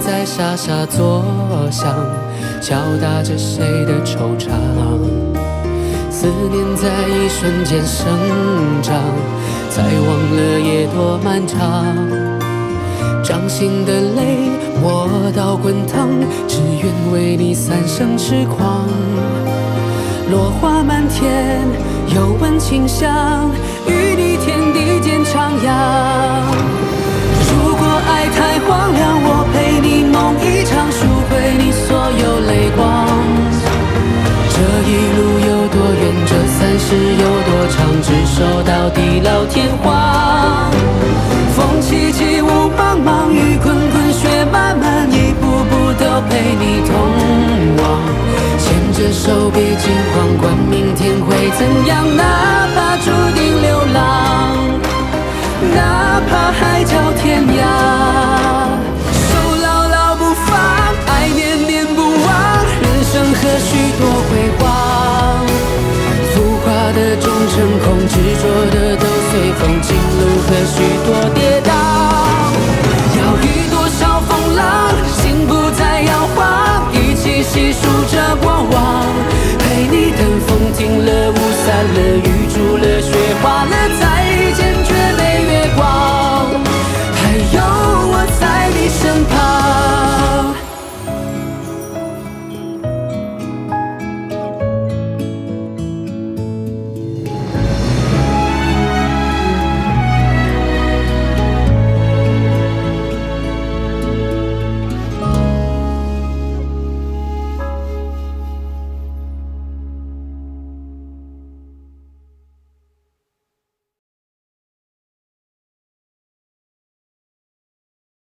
在傻傻作响，敲打着谁的惆怅。思念在一瞬间生长，才忘了夜多漫长。掌心的泪握到滚烫，只愿为你三生痴狂。落花满天，有吻清香，与你天地间徜徉。 爱太荒凉，我陪你梦一场，赎回你所有泪光。这一路有多远？这三世有多长？执手到地老天荒。风起起雾茫茫，雨滚滚雪漫漫，一步步都陪你同往。牵着手别惊慌，管明天会怎样呢？